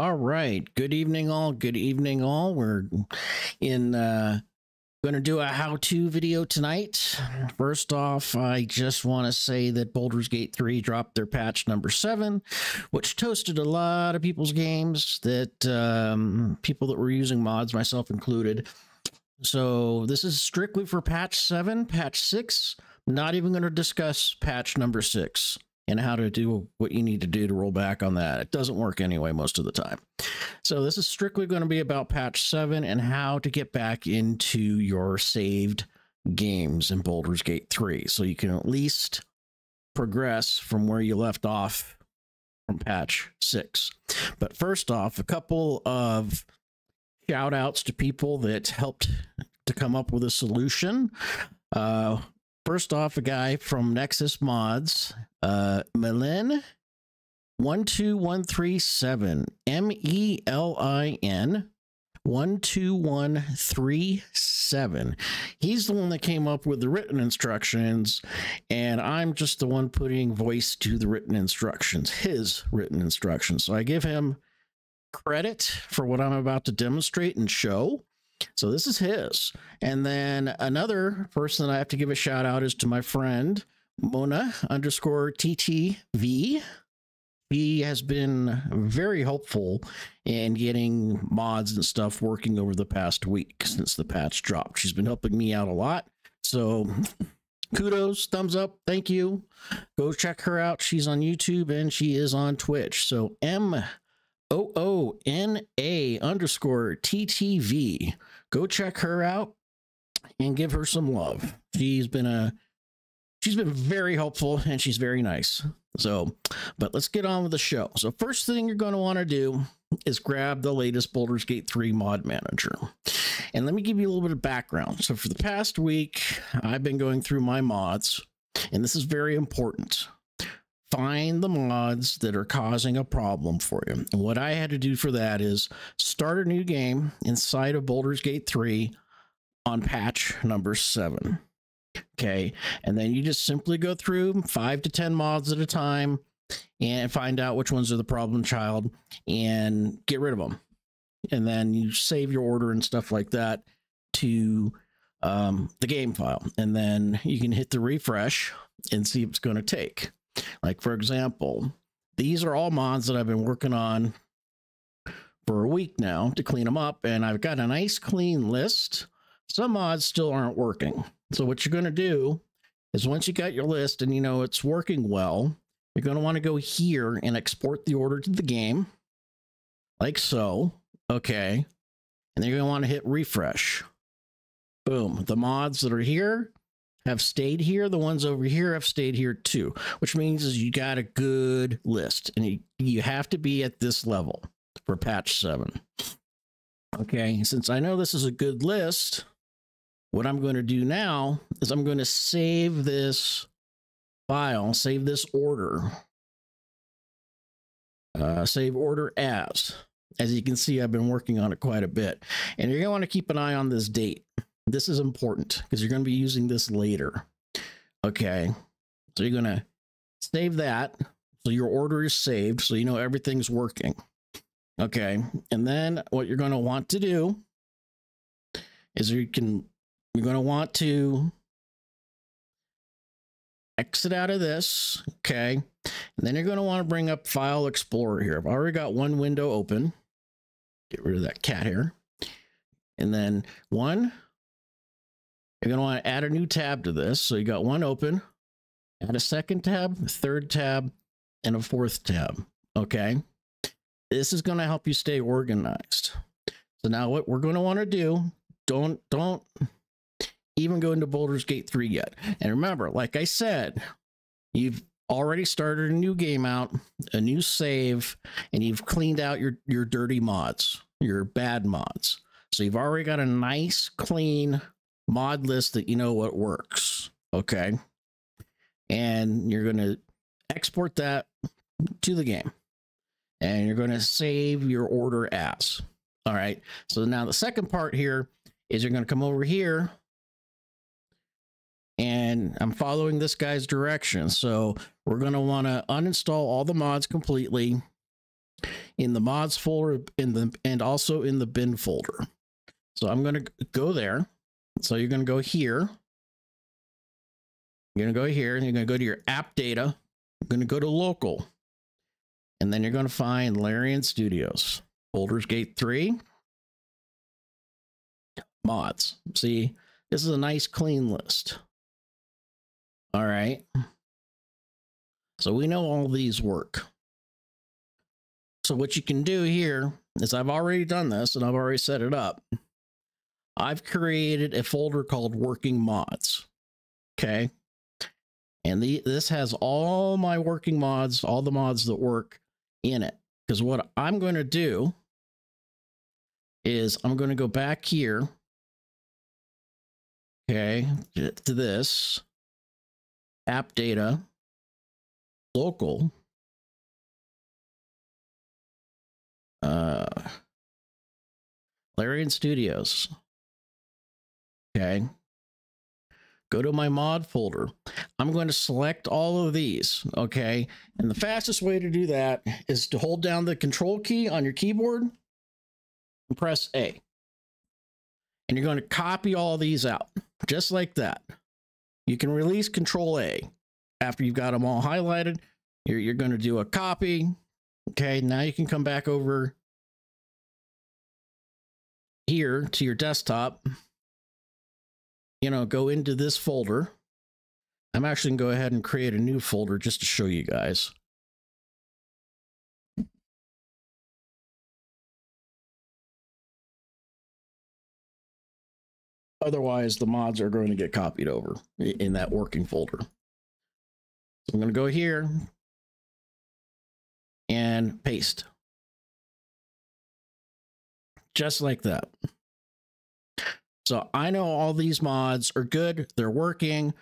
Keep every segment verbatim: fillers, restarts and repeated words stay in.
All right. Good evening, all. Good evening, all. We're in uh, going to do a how-to video tonight. First off, I just want to say that Baldur's Gate three dropped their patch number seven, which toasted a lot of people's games, that um, people that were using mods, myself included. So this is strictly for patch seven, patch six. I'm not even going to discuss patch number six. And how to do what you need to do to roll back on that. It doesn't work anyway most of the time. So this is strictly going to be about patch seven and how to get back into your saved games in Baldur's Gate three. So you can at least progress from where you left off from patch six. But first off, a couple of shout outs to people that helped to come up with a solution. Uh, First off, a guy from Nexus Mods, uh, Melin one two one three seven, M E L I N one two one three seven. He's the one that came up with the written instructions, and I'm just the one putting voice to the written instructions, his written instructions. So I give him credit for what I'm about to demonstrate and show. So this is his. And then another person that I have to give a shout out is to my friend, Moona underscore T T V. He has been very helpful in getting mods and stuff working over the past week since the patch dropped. She's been helping me out a lot. So kudos, thumbs up, thank you. Go check her out. She's on YouTube and she is on Twitch. So M O O N A underscore T T V. Go check her out and give her some love. She's been a, she's been very helpful and she's very nice. So, but let's get on with the show. So first thing you're going to want to do is grab the latest Baldur's Gate three mod manager. And let me give you a little bit of background. So for the past week, I've been going through my mods, and this is very important. Find the mods that are causing a problem for you. And what I had to do for that is start a new game inside of Baldur's Gate three on patch number seven. Okay. And then you just simply go through five to ten mods at a time and find out which ones are the problem child and get rid of them. And then you save your order and stuff like that to um, the game file. And then you can hit the refresh and see if it's going to take. Like, for example, these are all mods that I've been working on for a week now to clean them up. And I've got a nice clean list. Some mods still aren't working. So what you're going to do is once you got your list and you know it's working well, you're going to want to go here and export the order to the game. Like so. Okay. And then you're going to want to hit refresh. Boom. The mods that are here have stayed here. The ones over here have stayed here too, which means is you got a good list, and you, you have to be at this level for patch seven. Okay. Since I know this is a good list, what I'm going to do now is I'm going to save this file, save this order, uh, save order as, as you can see, I've been working on it quite a bit, and you're going to want to keep an eye on this date. This is important because you're going to be using this later. Okay. So you're going to save that. So your order is saved. So you know everything's working. Okay. And then what you're going to want to do is you can, you're going to want to exit out of this. Okay. And then you're going to want to bring up File Explorer here. I've already got one window open. Get rid of that cat hair. And then one. You're going to want to add a new tab to this. So you got one open, add a second tab, a third tab, and a fourth tab. Okay. This is going to help you stay organized. So now what we're going to want to do, don't, don't even go into Baldur's Gate three yet. And remember, like I said, you've already started a new game out, a new save, and you've cleaned out your, your dirty mods, your bad mods. So you've already got a nice clean mod list that you know what works. Okay. And you're going to export that to the game and you're going to save your order as. All right. So now the second part here is you're going to come over here and I'm following this guy's direction. So we're going to want to uninstall all the mods completely in the mods folder in the and also in the bin folder. So I'm going to go there. So you're going to go here. You're going to go here and you're going to go to your app data. You're going to go to local. And then you're going to find Larian Studios, Baldur's Gate three, mods. See, this is a nice clean list. All right. So we know all these work. So what you can do here is I've already done this and I've already set it up. I've created a folder called Working Mods. Okay. And the, this has all my working mods, all the mods that work in it. Because what I'm going to do is I'm going to go back here. Okay. To this app data local. Uh, Larian Studios. Okay. Go to my mod folder. I'm going to select all of these, okay? And the fastest way to do that is to hold down the control key on your keyboard and press A. And you're going to copy all these out, just like that. You can release control A. After you've got them all highlighted, you're, you're going to do a copy. Okay, now you can come back over here to your desktop. You know, go into this folder. I'm actually going to go ahead and create a new folder just to show you guys. Otherwise, the mods are going to get copied over in that working folder. So I'm going to go here and paste. Just like that. So I know all these mods are good, they're working,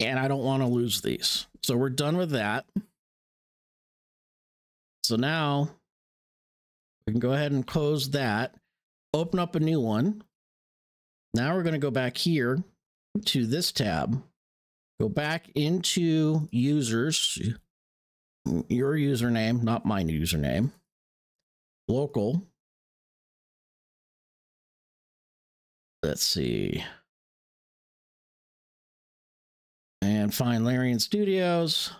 and I don't want to lose these. So we're done with that. So now we can go ahead and close that, open up a new one. Now we're going to go back here to this tab, go back into users, your username, not my username, local. Let's see. And find Larian Studios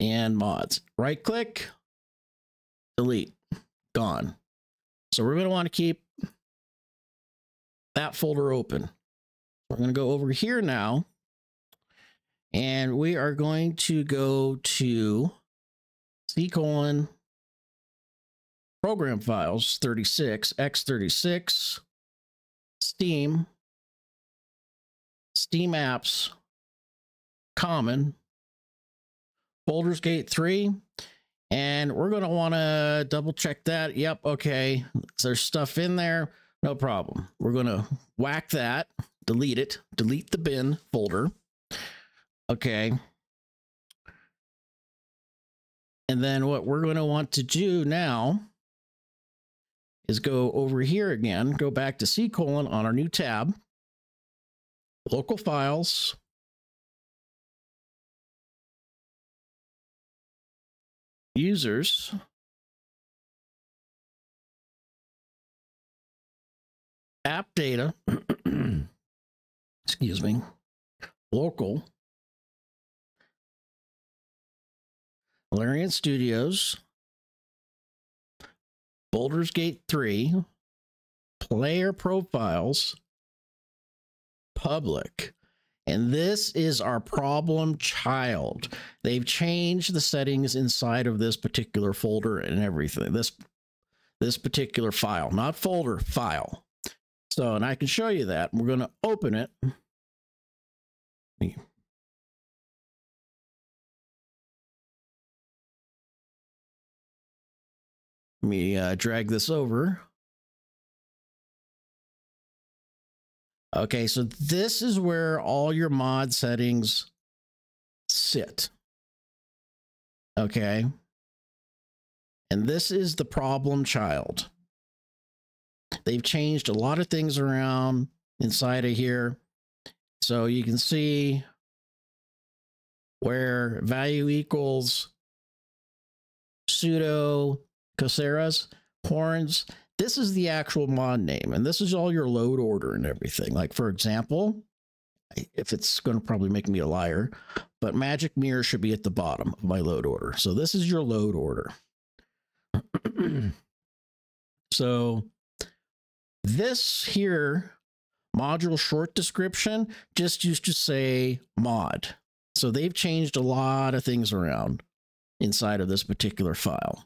and mods. Right click, delete, gone. So we're going to want to keep that folder open. We're going to go over here now. And we are going to go to C colon program files thirty-six, x thirty-six. Steam, Steam apps, common, Baldur's Gate three, and we're going to want to double check that. Yep, okay, there's stuff in there, no problem. We're going to whack that, delete it, delete the bin folder, okay. And then what we're going to want to do now is go over here again, go back to C colon on our new tab, local files, users, app data, excuse me, local, Larian Studios, Baldur's Gate three, player profiles, public. And this is our problem child. They've changed the settings inside of this particular folder and everything. This, this particular file, not folder, file. So, and I can show you that. We're going to open it. Let me uh, drag this over. Okay, so this is where all your mod settings sit. Okay. And this is the problem child. They've changed a lot of things around inside of here. So you can see where value equals pseudo Coseras horns. This is the actual mod name, and this is all your load order and everything. Like, for example, if it's going to probably make me a liar, but Magic Mirror should be at the bottom of my load order. So this is your load order. So this here module short description just used to say mod. So they've changed a lot of things around inside of this particular file.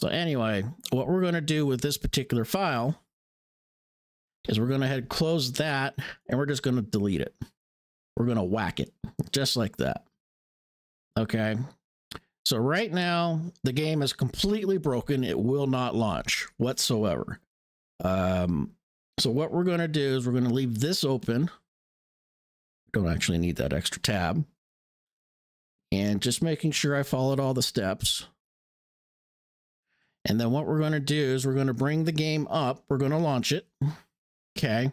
So anyway, what we're going to do with this particular file is we're going to head and close that, and we're just going to delete it. We're going to whack it just like that. Okay. So right now the game is completely broken. It will not launch whatsoever. Um, so what we're going to do is we're going to leave this open. Don't actually need that extra tab. And just making sure I followed all the steps. And then what we're going to do is we're going to bring the game up. We're going to launch it. Okay.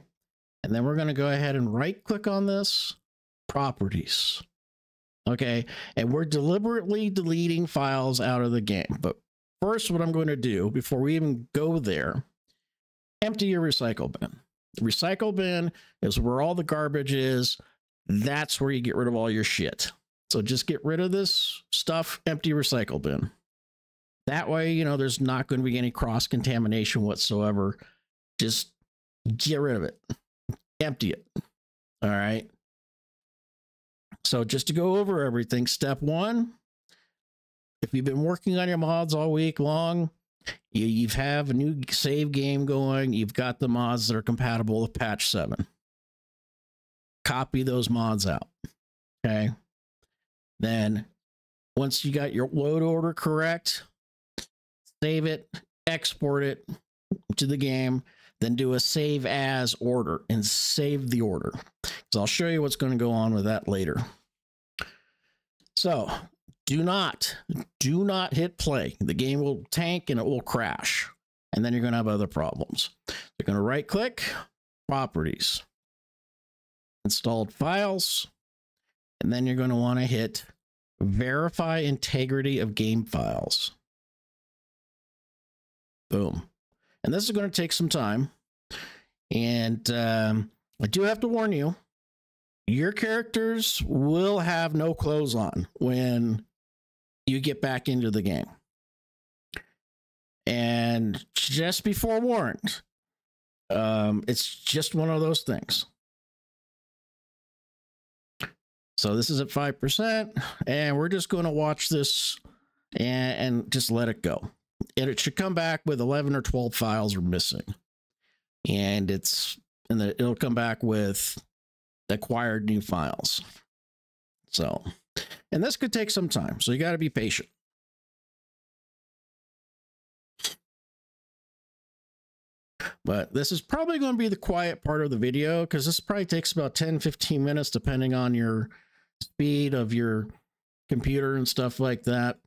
And then we're going to go ahead and right click on this, properties. Okay. And we're deliberately deleting files out of the game. But first, what I'm going to do before we even go there, empty your recycle bin. The recycle bin is where all the garbage is. That's where you get rid of all your shit. So just get rid of this stuff, empty recycle bin. That way, you know, there's not going to be any cross-contamination whatsoever. Just get rid of it. Empty it. All right. So just to go over everything, step one, if you've been working on your mods all week long, you, you have a new save game going. You've got the mods that are compatible with patch seven. Copy those mods out. Okay. Then once you got your load order correct, save it, export it to the game, then do a save as order and save the order. So I'll show you what's going to go on with that later. So do not, do not hit play. The game will tank and it will crash. And then you're going to have other problems. You're going to right click, properties, installed files. And then you're going to want to hit verify integrity of game files. Boom. And this is going to take some time. And um, I do have to warn you, your characters will have no clothes on when you get back into the game. And just be forewarned, um, it's just one of those things. So this is at five percent, and we're just going to watch this and, and just let it go. And it should come back with eleven or twelve files are missing, and it's and the, it'll come back with acquired new files. So, and this could take some time, so you got to be patient. But this is probably going to be the quiet part of the video, because this probably takes about ten to fifteen minutes, depending on your speed of your computer and stuff like that.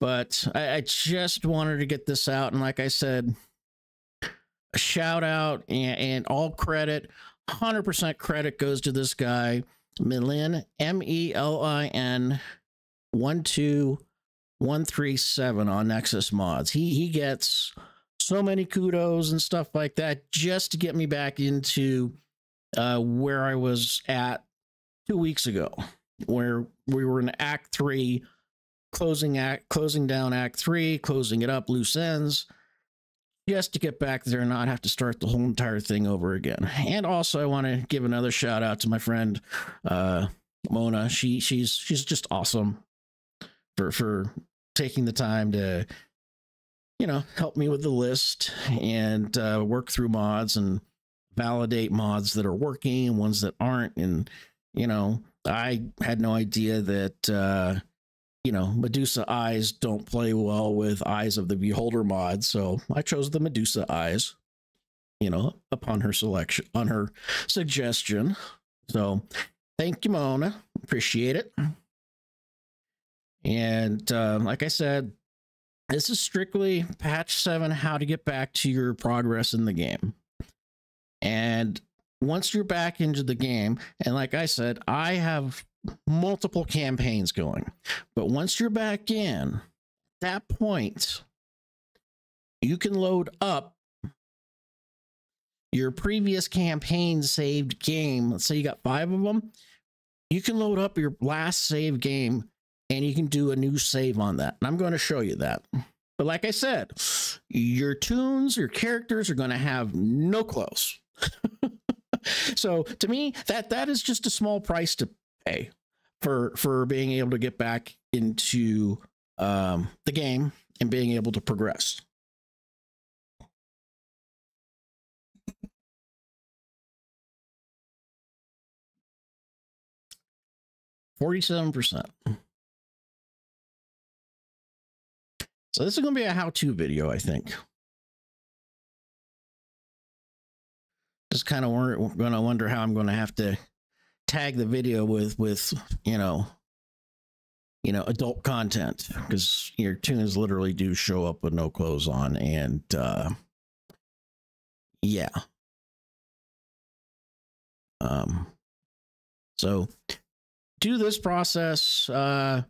But I, I just wanted to get this out. And like I said, a shout out and, and all credit, one hundred percent credit goes to this guy, Melin, M E L I N one two one three seven on Nexus Mods. He, he gets so many kudos and stuff like that just to get me back into uh, where I was at two weeks ago, where we were in Act three. Closing act, closing down Act three, closing it up, loose ends, just to get back there and not have to start the whole entire thing over again. And also, I want to give another shout out to my friend uh, Mona. She she's she's just awesome for for taking the time to, you know, help me with the list and uh, work through mods and validate mods that are working and ones that aren't. And you know, I had no idea that. Uh, You know, Medusa eyes don't play well with Eyes of the Beholder mod, so I chose the Medusa eyes, you know, upon her selection, on her suggestion. So thank you, Mona. Appreciate it. And uh, like I said, this is strictly patch seven, how to get back to your progress in the game. And once you're back into the game, and like I said, I have multiple campaigns going, but once you're back in, that point, you can load up your previous campaign saved game. Let's say you got five of them. You can load up your last save game and you can do a new save on that. And I'm going to show you that. But like I said, your tunes, your characters are going to have no clothes. So to me, that that is just a small price to pay for for being able to get back into um, the game and being able to progress. forty-seven percent. So this is going to be a how-to video, I think. Just kind of going to wonder how I'm going to have to tag the video with, with, you know, you know, adult content, because your tunes literally do show up with no clothes on. And, uh, yeah. Um, so do this process uh,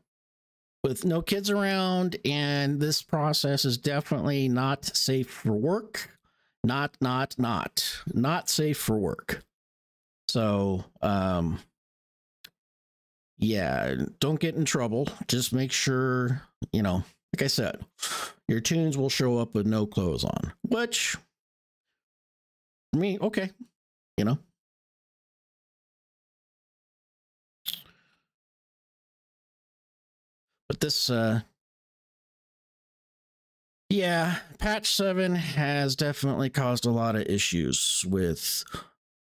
with no kids around, and this process is definitely not safe for work. Not, not, not, not safe for work. So, um, yeah, don't get in trouble. Just make sure, you know, like I said, your tunes will show up with no clothes on, which, for me, okay, you know. But this, uh, yeah, patch seven has definitely caused a lot of issues with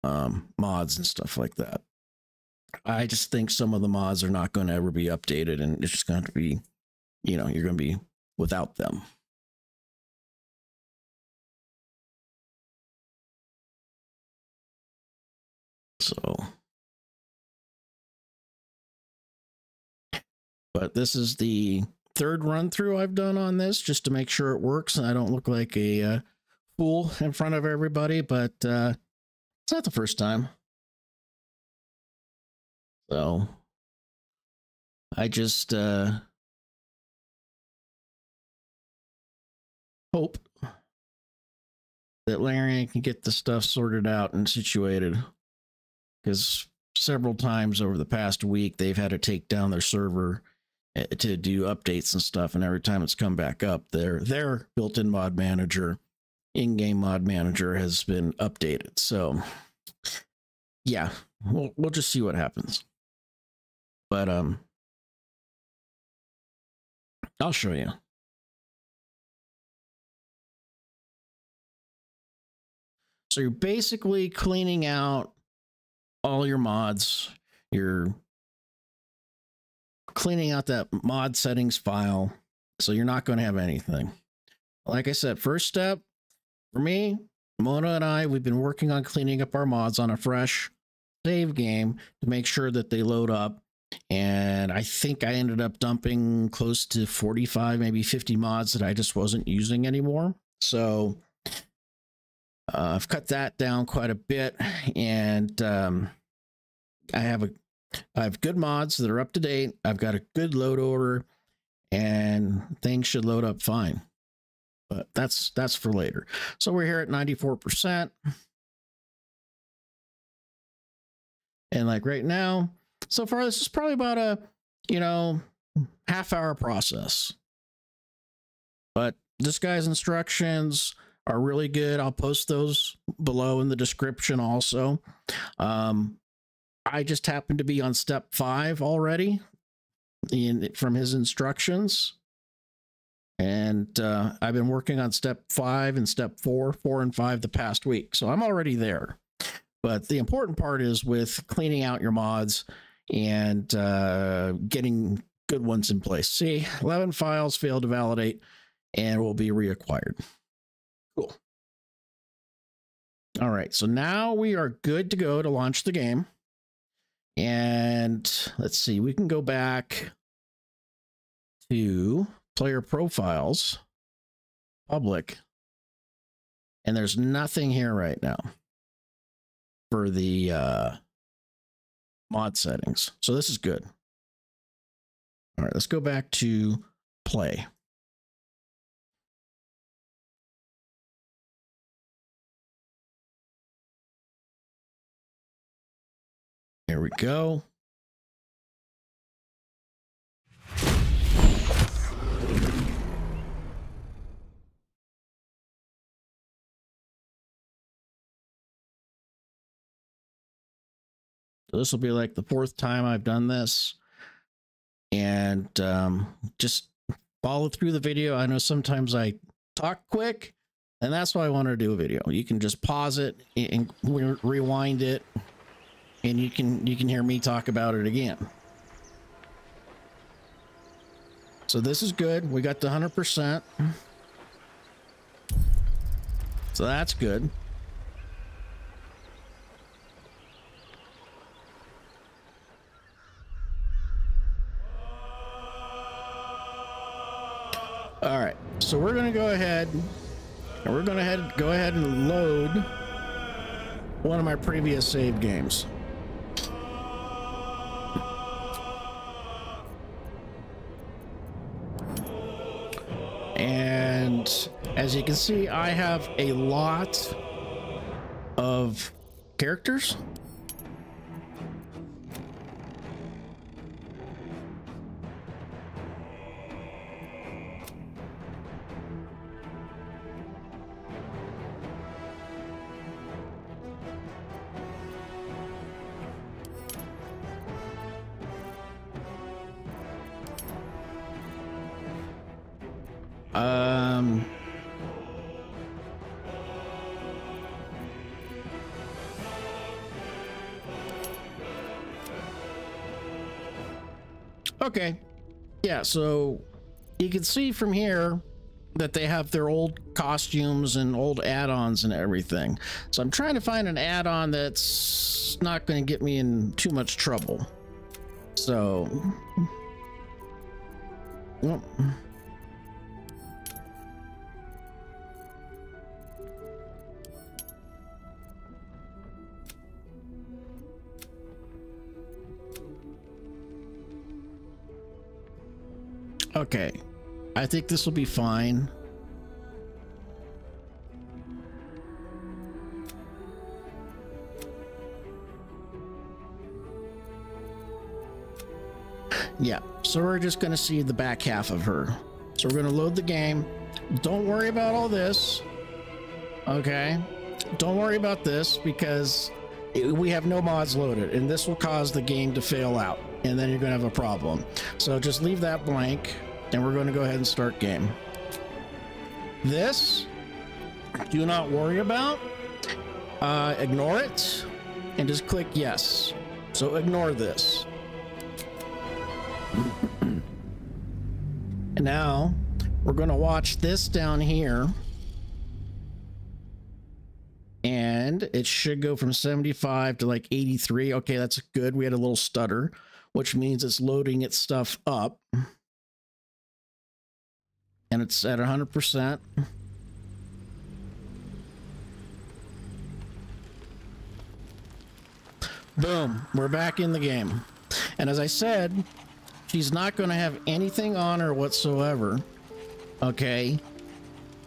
um, mods and stuff like that. I just think some of the mods are not going to ever be updated, and it's just going to be, you know, you're going to be without them. So. But this is the third run through I've done on this just to make sure it works and I don't look like a uh, fool in front of everybody, but uh, it's not the first time. So I just uh, hope that Larian can get the stuff sorted out and situated, because several times over the past week, they've had to take down their server to do updates and stuff. And every time it's come back up, their, their built-in mod manager, in-game mod manager has been updated. So yeah, we'll, we'll just see what happens. But um, I'll show you. So you're basically cleaning out all your mods. You're cleaning out that mod settings file, so you're not going to have anything. Like I said, first step for me, Mona and I, we've been working on cleaning up our mods on a fresh save game to make sure that they load up. And I think I ended up dumping close to forty-five, maybe fifty mods that I just wasn't using anymore. So Uh, I've cut that down quite a bit, and um, I have a, I have good mods that are up to date. I've got a good load order, and things should load up fine. But that's that's for later. So we're here at ninety-four percent, and like right now, so far this is probably about a you know half hour process. But this guy's instructions are really good. I'll post those below in the description also. Um, I just happen to be on step five already in, from his instructions. And uh, I've been working on step five and step four, four and five the past week. So I'm already there. But the important part is with cleaning out your mods and uh, getting good ones in place. See, eleven files failed to validate and will be reacquired. Cool. All right, so now we are good to go to launch the game. And let's see, we can go back to player profiles, public, and there's nothing here right now for the uh, mod settings. So this is good. All right, let's go back to play. Here we go. So this will be like the fourth time I've done this, and um, just follow through the video. I know sometimes I talk quick, and that's why I want to do a video. You can just pause it and re rewind it, and you can you can hear me talk about it again. So this is good. We got the one hundred percent. So that's good. All right, so we're gonna go ahead and we're gonna head, go ahead and load one of my previous save games. And as you can see, I have a lot of characters. Um, okay. Yeah, so you can see from here that they have their old costumes and old add-ons and everything. So I'm trying to find an add-on that's not going to get me in too much trouble. So... well, okay, I think this will be fine. Yeah, so we're just going to see the back half of her. So we're going to load the game. Don't worry about all this. Okay, don't worry about this because it, we have no mods loaded, and this will cause the game to fail out. And then you're going to have a problem. So just leave that blank, and we're going to go ahead and start game. This, do not worry about. Uh, ignore it, and just click yes. So ignore this. And now, we're going to watch this down here. And it should go from seventy-five to like eighty-three. Okay, that's good. We had a little stutter, which means it's loading its stuff up, and it's at one hundred percent. Boom, we're back in the game. And as I said, she's not going to have anything on her whatsoever. Okay,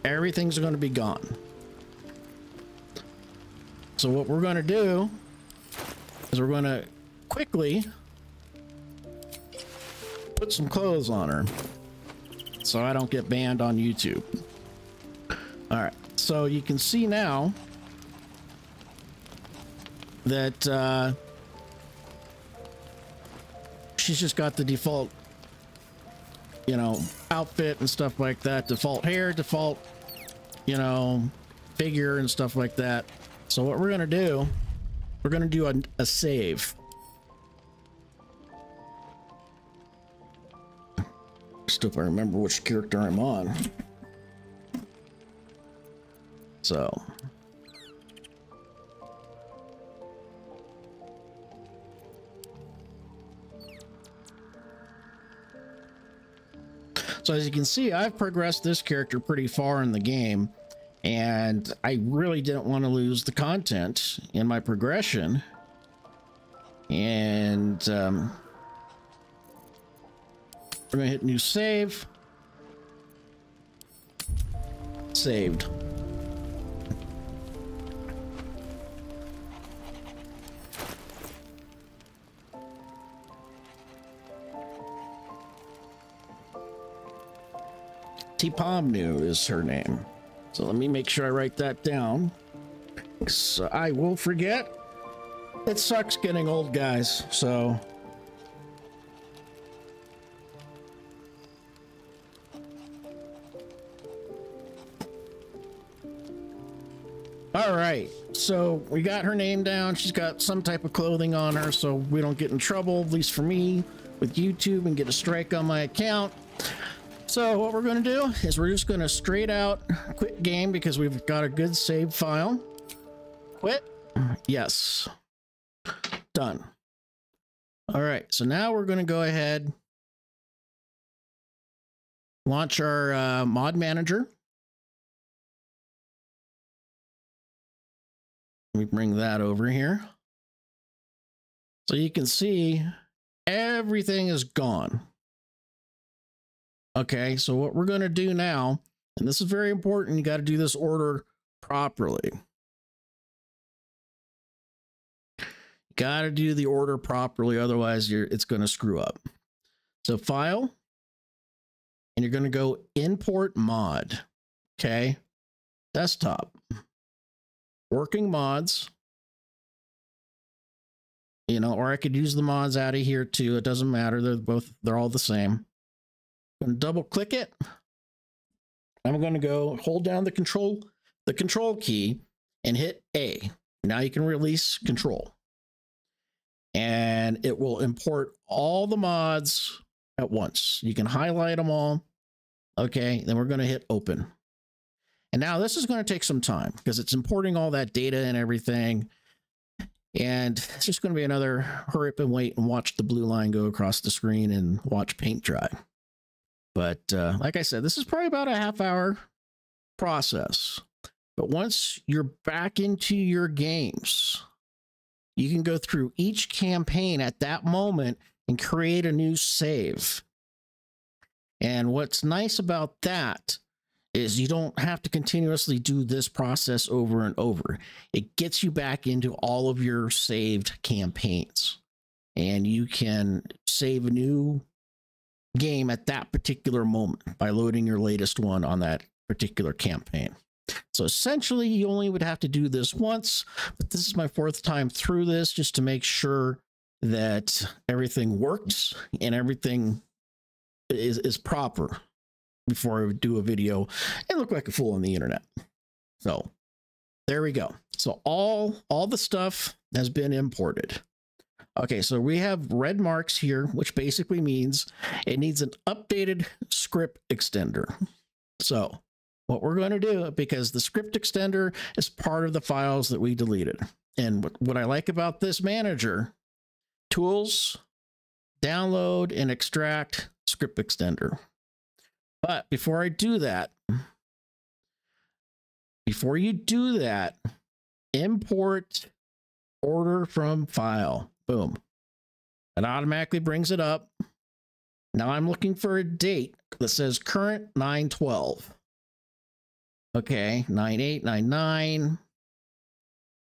everything's going to be gone. So what we're going to do is we're going to quickly put some clothes on her so I don't get banned on YouTube. All right, so you can see now that uh, she's just got the default, you know, outfit and stuff like that, default hair, default, you know, figure and stuff like that. So what we're gonna do, we're gonna do a, a save. Still, if I remember which character I'm on. So. So as you can see, I've progressed this character pretty far in the game, and I really didn't want to lose the content in my progression. And, um... we're gonna hit new save. Saved. Tepomnu is her name. So let me make sure I write that down, because I will forget. It sucks getting old, guys, so... All right, so we got her name down. She's got some type of clothing on her, so we don't get in trouble, at least for me, with YouTube and get a strike on my account. So what we're gonna do is we're just gonna straight out quit game because we've got a good save file. Quit. Yes. Done. All right, so now we're gonna go ahead, launch our uh, mod manager. Let me bring that over here. So you can see everything is gone. Okay, so what we're gonna do now, and this is very important, you gotta do this order properly. You gotta do the order properly, otherwise you're, it's gonna screw up. So file, and you're gonna go import mod, okay? Desktop. Working mods, you know, or I could use the mods out of here too. It doesn't matter. They're both, they're all the same. I'm going to double click it. I'm going to go hold down the control, the control key and hit A. Now you can release control. And it will import all the mods at once. You can highlight them all. Okay. Then we're going to hit open. And now this is going to take some time because it's importing all that data and everything. And it's just going to be another hurry up and wait and watch the blue line go across the screen and watch paint dry. But uh, like I said, this is probably about a half hour process. But once you're back into your games, you can go through each campaign at that moment and create a new save. And what's nice about that is you don't have to continuously do this process over and over. It gets you back into all of your saved campaigns, and you can save a new game at that particular moment by loading your latest one on that particular campaign. So essentially you only would have to do this once, but this is my fourth time through this just to make sure that everything works and everything is, is proper before I do a video and look like a fool on the internet. So there we go. So all, all the stuff has been imported. Okay, so we have red marks here, which basically means it needs an updated script extender. So what we're going to do, because the script extender is part of the files that we deleted. And what I like about this manager, tools, download and extract script extender. But before I do that, before you do that, import order from file. Boom. It automatically brings it up. Now I'm looking for a date that says current nine twelve. Okay, nine eight nine nine.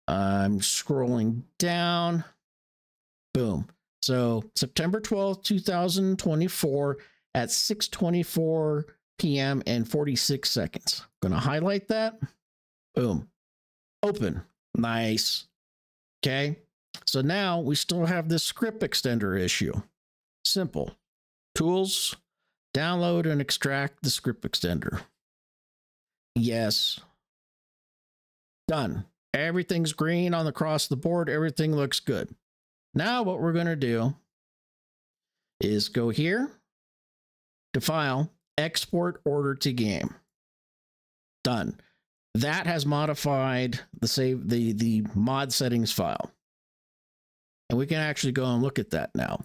I'm scrolling down. Boom. So September twelfth, two thousand twenty-four. At six twenty-four p m and forty-six seconds. Gonna highlight that. Boom. Open. Nice. Okay. So now we still have this script extender issue. Simple. Tools, download and extract the script extender. Yes. Done. Everything's green on the across the board. Everything looks good. Now what we're gonna do is go here to file, export order to game. Done. That has modified the save the the mod settings file, and we can actually go and look at that now.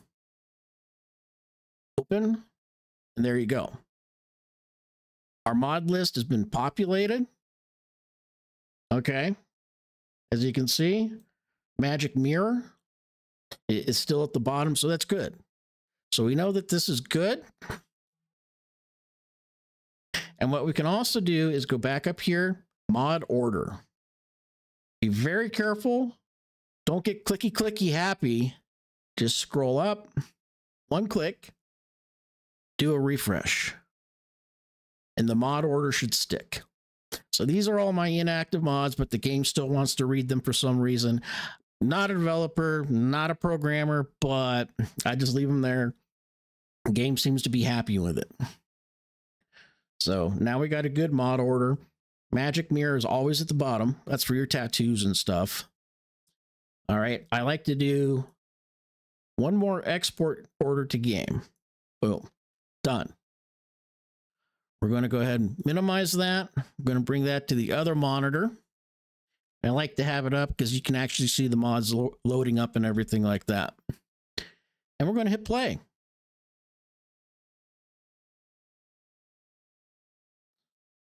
Open, and there you go. Our mod list has been populated. Okay, as you can see, Magic Mirror is still at the bottom, so that's good. So we know that this is good. And what we can also do is go back up here, mod order. Be very careful. Don't get clicky, clicky happy. Just scroll up, one click, do a refresh. and the mod order should stick. So these are all my inactive mods, but the game still wants to read them for some reason. Not a developer, not a programmer, but I just leave them there. The game seems to be happy with it. So now we got a good mod order. Magic Mirror is always at the bottom. That's for your tattoos and stuff. All right, I like to do one more export order to game. Boom, done. We're going to go ahead and minimize that. I'm going to bring that to the other monitor. I like to have it up because you can actually see the mods lo loading up and everything like that. And we're going to hit play.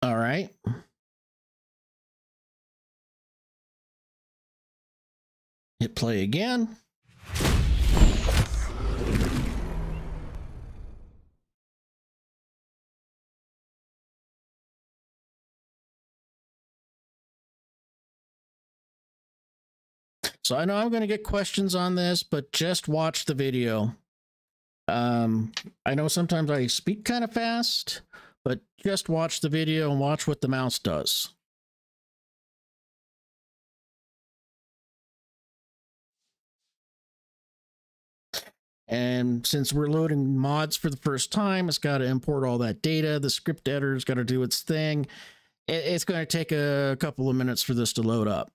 All right. Hit play again. So I know I'm going to get questions on this, but just watch the video. Um, I know sometimes I speak kind of fast, but just watch the video and watch what the mouse does. And since we're loading mods for the first time, it's got to import all that data. The script editor's got to do its thing. It's going to take a couple of minutes for this to load up.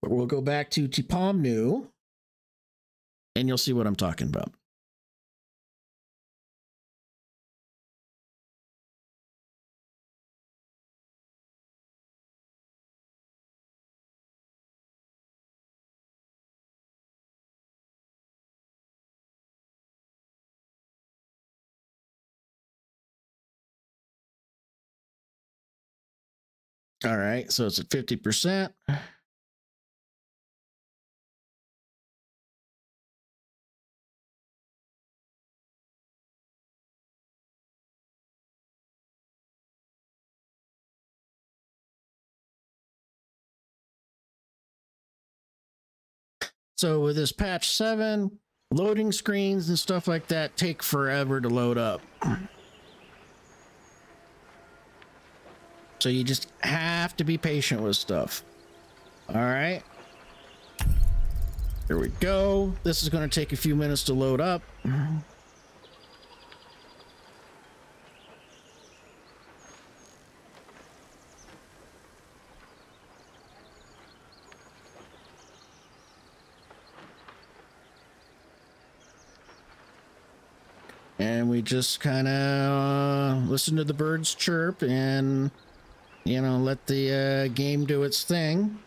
But we'll go back to Tepomnu, and you'll see what I'm talking about. All right, so it's at fifty percent. So with this patch seven, loading screens and stuff like that take forever to load up. So you just have to be patient with stuff. All right. Here we go. This is going to take a few minutes to load up. And we just kind of listen to the birds chirp and, you know, let the uh, game do its thing.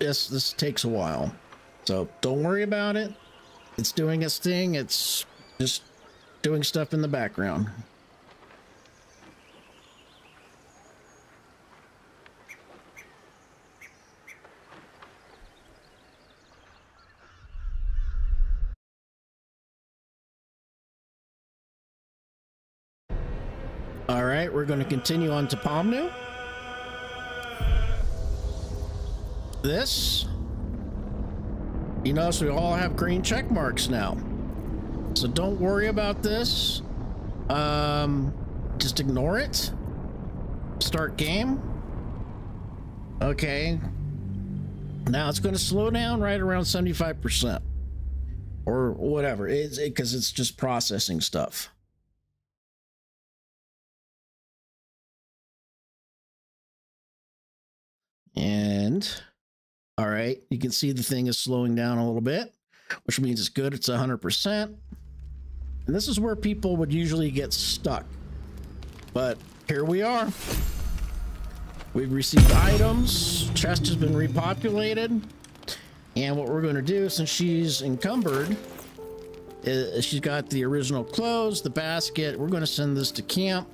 Yes, this takes a while. So don't worry about it. It's doing its thing. It's just doing stuff in the background. All right, we're going to continue on to Tepomnu. This. You notice we all have green check marks now. So don't worry about this. Um, just ignore it. Start game. Okay. Now it's going to slow down right around seventy-five percent. Or whatever. It's because it's just processing stuff. And... all right, you can see the thing is slowing down a little bit, which means it's good. It's one hundred percent. And this is where people would usually get stuck. But here we are. We've received items. Chest has been repopulated. And what we're going to do, since she's encumbered, is she's got the original clothes, the basket. We're going to send this to camp.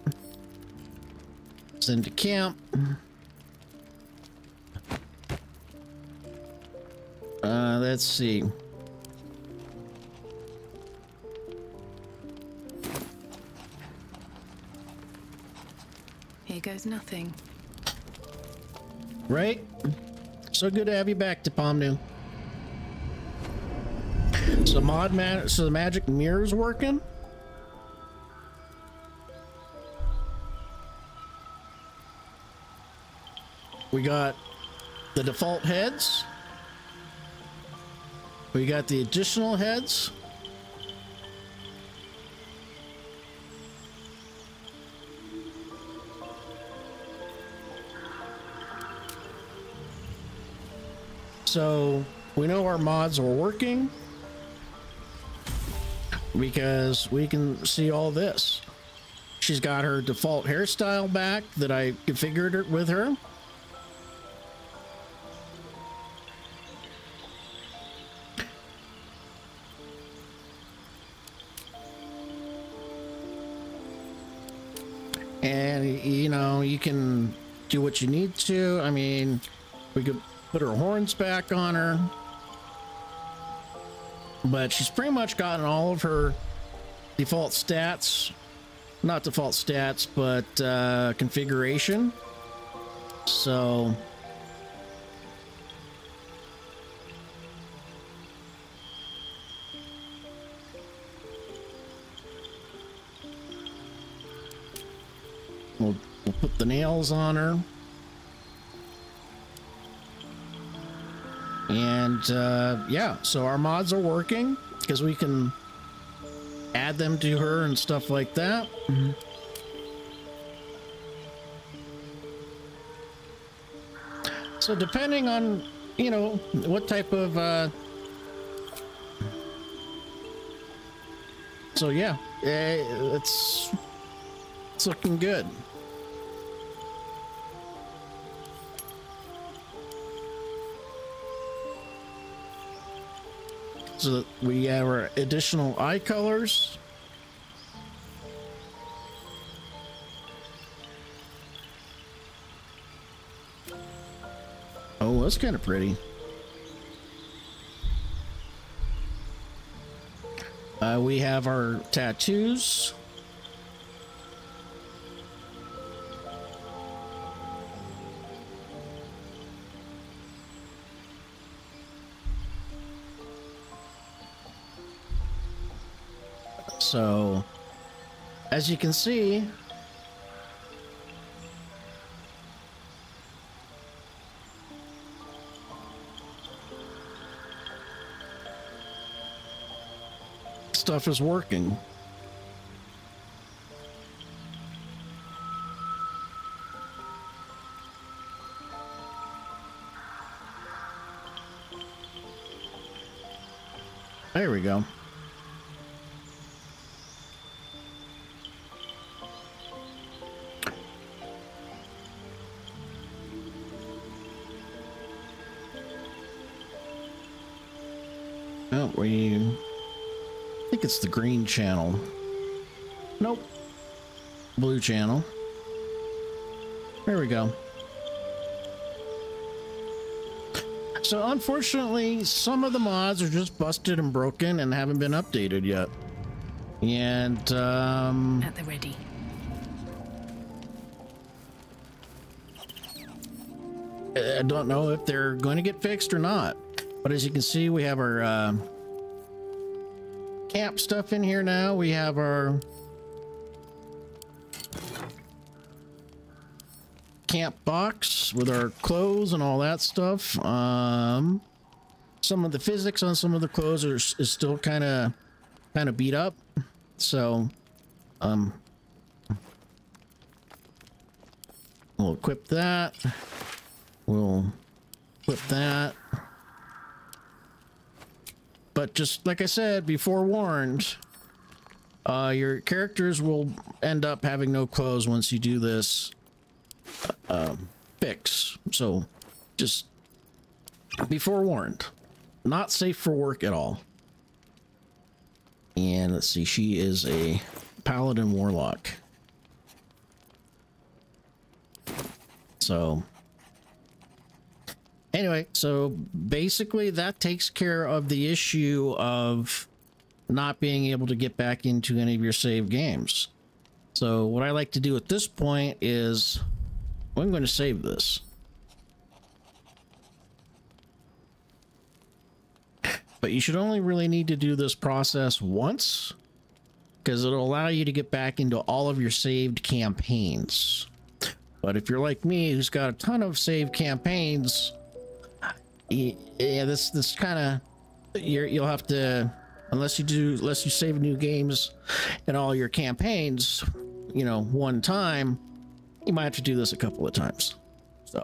Send to camp. Uh, let's see. Here goes nothing. Right? So good to have you back, Tepomnu. So mod ma so the magic mirror's working? We got the default heads. We got the additional heads. So we know our mods are working because we can see all this. She's got her default hairstyle back that I configured it with her. And, you know, you can do what you need to. I mean, we could put her horns back on her. But she's pretty much gotten all of her default stats. Not default stats, but uh, configuration. So... We'll, we'll put the nails on her. And, uh, yeah, so our mods are working because we can add them to her and stuff like that. Mm-hmm. So depending on, you know, what type of, uh... so yeah, it's... it's looking good. So we have our additional eye colors. Oh, that's kind of pretty. Uh, we have our tattoos. So, as you can see, stuff is working. There we go. We, I think it's the green channel. Nope. Blue channel. There we go. So unfortunately, some of the mods are just busted and broken and haven't been updated yet. And, um... at the ready. I don't know if they're going to get fixed or not. But as you can see, we have our, uh... camp stuff in here now. We have our camp box with our clothes and all that stuff. Um, some of the physics on some of the clothes are, is still kind of kind of beat up. So, um, we'll equip that. We'll equip that. But just like I said, be forewarned, uh, your characters will end up having no clothes once you do this uh, fix. So just be forewarned. Not safe for work at all. And let's see, she is a paladin warlock. So... anyway, so basically that takes care of the issue of not being able to get back into any of your save games. So what I like to do at this point is, well, I'm going to save this. But you should only really need to do this process once, because it'll allow you to get back into all of your saved campaigns. But if you're like me, who's got a ton of saved campaigns, yeah, this this kind of, you'll have to, unless you do, unless you save new games and all your campaigns, you know, one time, you might have to do this a couple of times. So.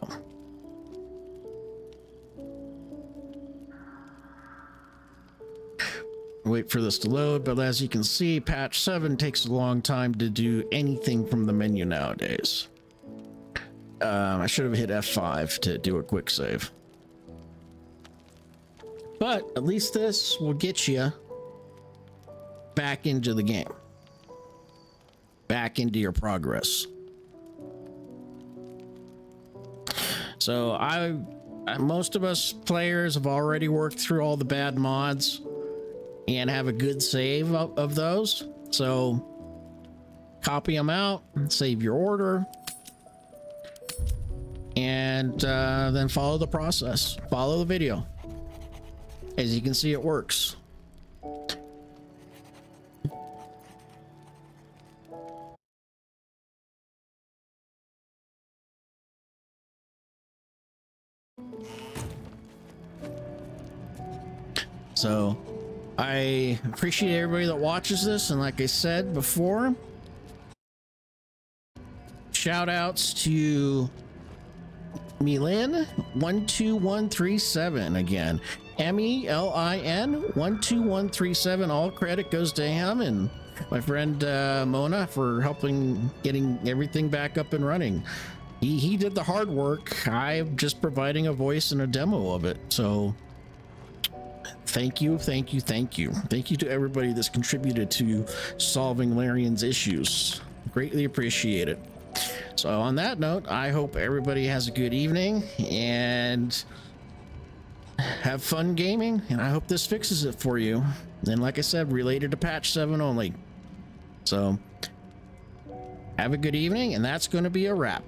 Wait for this to load, but as you can see, patch seven takes a long time to do anything from the menu nowadays. Um, I should have hit F five to do a quick save. But at least this will get you back into the game. Back into your progress. So I, most of us players have already worked through all the bad mods and have a good save of, of those. So copy them out, save your order, and uh, then follow the process, follow the video. As you can see, it works. So I appreciate everybody that watches this, and like I said before, shout outs to Melin one two one three seven again. M E L I N one two one three seven. All credit goes to him and my friend uh, Mona for helping getting everything back up and running. He, he did the hard work. I'm just providing a voice and a demo of it. So thank you, thank you, thank you. Thank you to everybody that's contributed to solving Larian's issues. Greatly appreciate it. So on that note, I hope everybody has a good evening and have fun gaming, and I hope this fixes it for you. And like I said, related to patch seven only. So have a good evening, and that's going to be a wrap.